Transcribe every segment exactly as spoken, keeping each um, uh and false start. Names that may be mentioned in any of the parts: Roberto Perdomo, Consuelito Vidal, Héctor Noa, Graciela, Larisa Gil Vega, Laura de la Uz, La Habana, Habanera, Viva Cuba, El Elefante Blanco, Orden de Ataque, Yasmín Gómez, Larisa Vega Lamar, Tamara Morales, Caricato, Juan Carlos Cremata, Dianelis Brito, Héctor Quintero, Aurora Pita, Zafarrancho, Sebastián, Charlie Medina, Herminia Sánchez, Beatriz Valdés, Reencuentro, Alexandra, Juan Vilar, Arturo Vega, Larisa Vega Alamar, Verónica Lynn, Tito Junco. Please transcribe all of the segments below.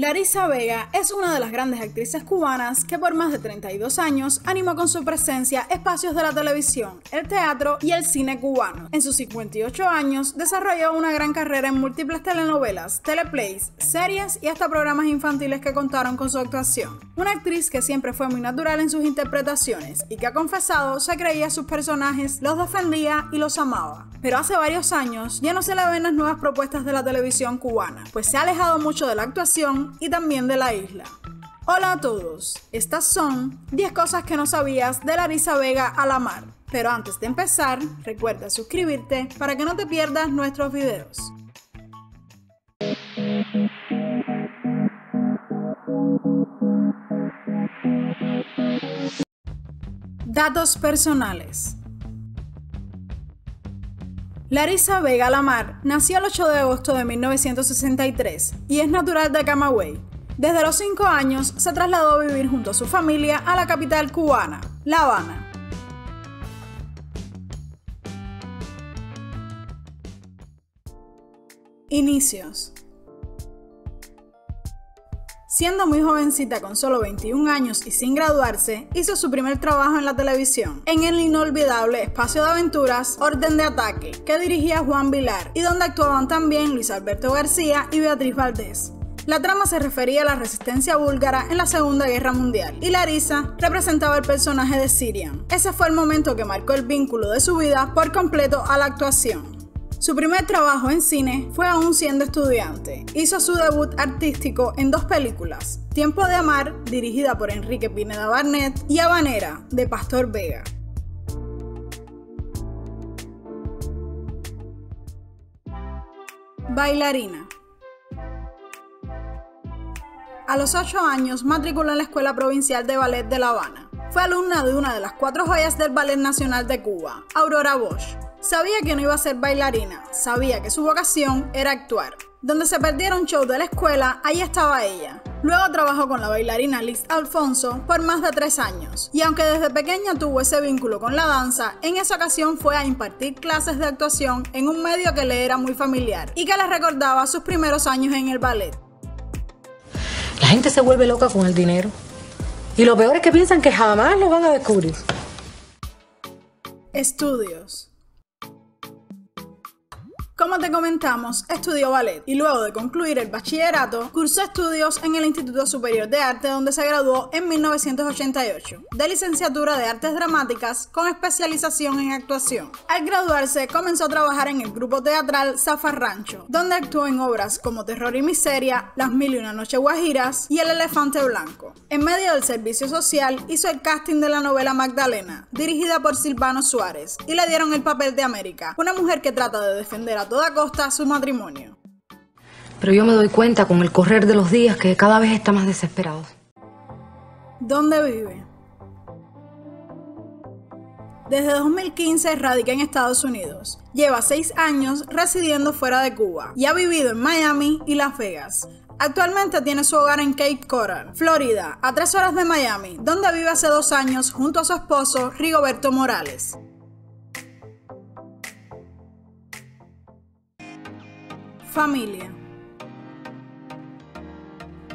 Larisa Vega es una de las grandes actrices cubanas que por más de treinta y dos años animó con su presencia espacios de la televisión, el teatro y el cine cubano. En sus cincuenta y ocho años desarrolló una gran carrera en múltiples telenovelas, teleplays, series y hasta programas infantiles que contaron con su actuación. Una actriz que siempre fue muy natural en sus interpretaciones y que ha confesado se creía sus personajes, los defendía y los amaba. Pero hace varios años ya no se le ven las nuevas propuestas de la televisión cubana, pues se ha alejado mucho de la actuación y también de la isla. Hola a todos, estas son diez cosas que no sabías de Larisa Vega Alamar. Pero antes de empezar, recuerda suscribirte para que no te pierdas nuestros videos. Datos personales. Larisa Vega Lamar nació el ocho de agosto de mil novecientos sesenta y tres y es natural de Camagüey. Desde los cinco años se trasladó a vivir junto a su familia a la capital cubana, La Habana. Inicios. Siendo muy jovencita, con solo veintiún años y sin graduarse, hizo su primer trabajo en la televisión, en el inolvidable espacio de aventuras Orden de Ataque, que dirigía Juan Vilar y donde actuaban también Luis Alberto García y Beatriz Valdés. La trama se refería a la resistencia búlgara en la Segunda Guerra Mundial y Larisa representaba el personaje de Sirian. Ese fue el momento que marcó el vínculo de su vida por completo a la actuación. Su primer trabajo en cine fue aún siendo estudiante. Hizo su debut artístico en dos películas, Tiempo de Amar, dirigida por Enrique Pineda Barnett, y Habanera, de Pastor Vega. Bailarina. A los ocho años matriculó en la Escuela Provincial de Ballet de La Habana. Fue alumna de una de las cuatro joyas del Ballet Nacional de Cuba, Aurora Bosch. Sabía que no iba a ser bailarina, sabía que su vocación era actuar. Donde se perdiera un show de la escuela, ahí estaba ella. Luego trabajó con la bailarina Liz Alfonso por más de tres años, y aunque desde pequeña tuvo ese vínculo con la danza, en esa ocasión fue a impartir clases de actuación en un medio que le era muy familiar y que le recordaba sus primeros años en el ballet. La gente se vuelve loca con el dinero, y lo peor es que piensan que jamás lo van a descubrir. Estudios. Como te comentamos, estudió ballet y luego de concluir el bachillerato, cursó estudios en el Instituto Superior de Arte, donde se graduó en mil novecientos ochenta y ocho de licenciatura de Artes Dramáticas con especialización en actuación. Al graduarse, comenzó a trabajar en el grupo teatral Zafarrancho, donde actuó en obras como Terror y Miseria, Las Mil y Una Noche Guajiras y El Elefante Blanco. En medio del servicio social, hizo el casting de la novela Magdalena, dirigida por Silvano Suárez, y le dieron el papel de América, una mujer que trata de defender a toda costa su matrimonio. Pero yo me doy cuenta con el correr de los días que cada vez está más desesperado. ¿Dónde vive? Desde dos mil quince radica en Estados Unidos. Lleva seis años residiendo fuera de Cuba y ha vivido en Miami y Las Vegas. Actualmente tiene su hogar en Cape Coral, Florida, a tres horas de Miami, donde vive hace dos años junto a su esposo Rigoberto Morales. Familia.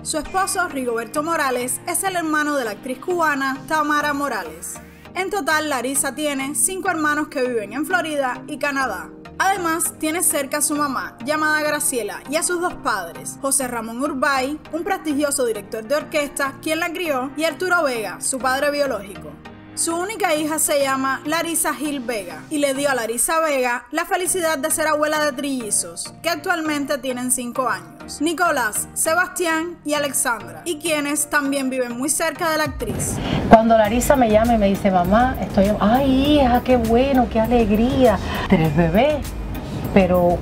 Su esposo, Rigoberto Morales, es el hermano de la actriz cubana Tamara Morales. En total, Larisa tiene cinco hermanos que viven en Florida y Canadá. Además, tiene cerca a su mamá, llamada Graciela, y a sus dos padres, José Ramón Urbay, un prestigioso director de orquesta, quien la crió, y Arturo Vega, su padre biológico. Su única hija se llama Larisa Gil Vega y le dio a Larisa Vega la felicidad de ser abuela de trillizos, que actualmente tienen cinco años, Nicolás, Sebastián y Alexandra, y quienes también viven muy cerca de la actriz. Cuando Larisa me llama y me dice, mamá, estoy... ¡Ay, hija, qué bueno, qué alegría! Tres bebés, pero...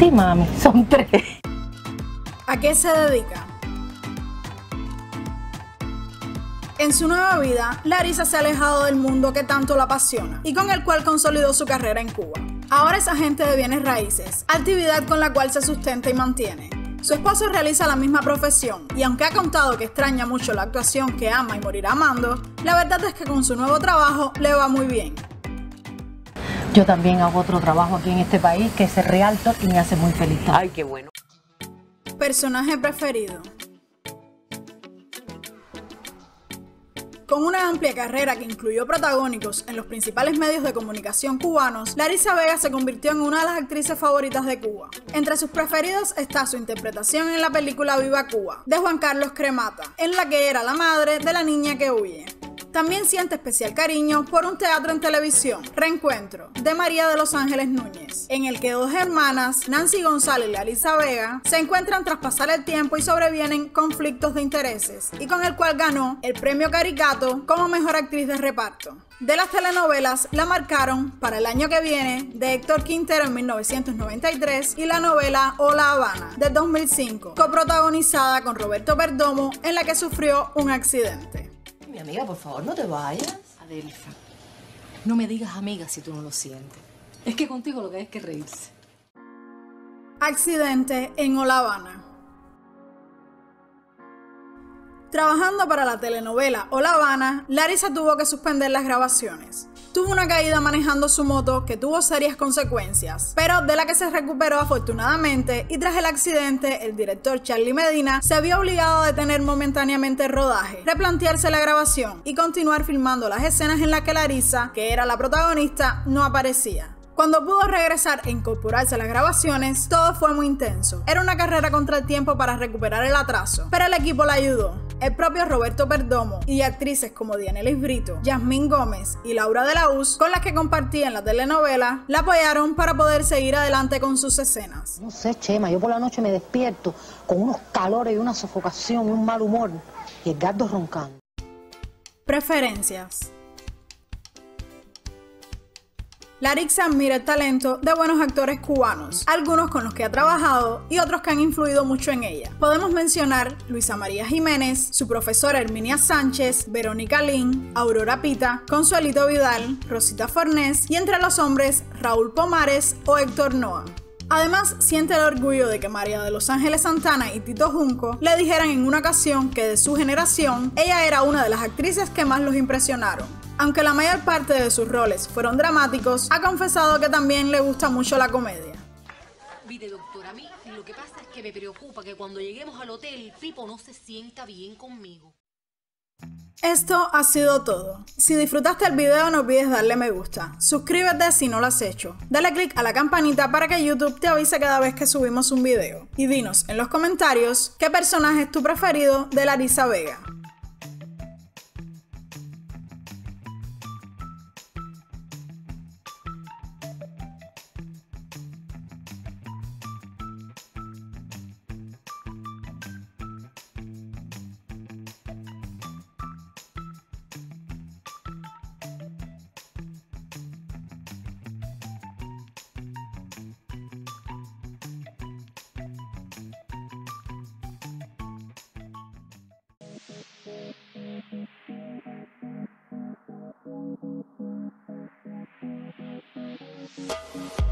Sí, mami, son tres. ¿A qué se dedica? En su nueva vida, Larisa se ha alejado del mundo que tanto la apasiona y con el cual consolidó su carrera en Cuba. Ahora es agente de bienes raíces, actividad con la cual se sustenta y mantiene. Su esposo realiza la misma profesión y aunque ha contado que extraña mucho la actuación que ama y morirá amando, la verdad es que con su nuevo trabajo le va muy bien. Yo también hago otro trabajo aquí en este país que es el realtor y me hace muy feliz. Ay, qué bueno. Personaje preferido. Con una amplia carrera que incluyó protagónicos en los principales medios de comunicación cubanos, Larisa Vega se convirtió en una de las actrices favoritas de Cuba. Entre sus preferidos está su interpretación en la película Viva Cuba, de Juan Carlos Cremata, en la que era la madre de la niña que huye. También siente especial cariño por un teatro en televisión, Reencuentro, de María de los Ángeles Núñez, en el que dos hermanas, Nancy González y Larisa Vega, se encuentran tras pasar el tiempo y sobrevienen conflictos de intereses, y con el cual ganó el premio Caricato como mejor actriz de reparto. De las telenovelas la marcaron Para el año que viene, de Héctor Quintero, en mil novecientos noventa y tres, y la novela O La Habana, de dos mil cinco, coprotagonizada con Roberto Perdomo, en la que sufrió un accidente. Mi amiga, por favor, no te vayas. Adelfa, no me digas amiga si tú no lo sientes. Es que contigo lo que hay es que reírse. Accidente en La Habana. Trabajando para la telenovela O La Habana, Larisa tuvo que suspender las grabaciones. Tuvo una caída manejando su moto que tuvo serias consecuencias, pero de la que se recuperó afortunadamente, y tras el accidente el director Charlie Medina se vio obligado a detener momentáneamente el rodaje, replantearse la grabación y continuar filmando las escenas en las que Larisa, que era la protagonista, no aparecía. Cuando pudo regresar e incorporarse a las grabaciones, todo fue muy intenso. Era una carrera contra el tiempo para recuperar el atraso, pero el equipo la ayudó. El propio Roberto Perdomo y actrices como Dianelis Brito, Yasmín Gómez y Laura de la Uz, con las que compartían la telenovela, la apoyaron para poder seguir adelante con sus escenas. No sé, Chema, yo por la noche me despierto con unos calores y una sofocación y un mal humor y el gato roncando. Preferencias. Larisa admira el talento de buenos actores cubanos, algunos con los que ha trabajado y otros que han influido mucho en ella. Podemos mencionar Luisa María Jiménez, su profesora Herminia Sánchez, Verónica Lynn, Aurora Pita, Consuelito Vidal, Rosita Fornés y entre los hombres Raúl Pomares o Héctor Noa. Además, siente el orgullo de que María de los Ángeles Santana y Tito Junco le dijeran en una ocasión que de su generación, ella era una de las actrices que más los impresionaron. Aunque la mayor parte de sus roles fueron dramáticos, ha confesado que también le gusta mucho la comedia. Mire, doctor, a mí lo que pasa es que me preocupa que cuando lleguemos al hotel, Pipo no se sienta bien conmigo. Esto ha sido todo. Si disfrutaste el video, no olvides darle me gusta, suscríbete si no lo has hecho, dale click a la campanita para que YouTube te avise cada vez que subimos un video, y dinos en los comentarios qué personaje es tu preferido de Larisa Vega. We'll be right back.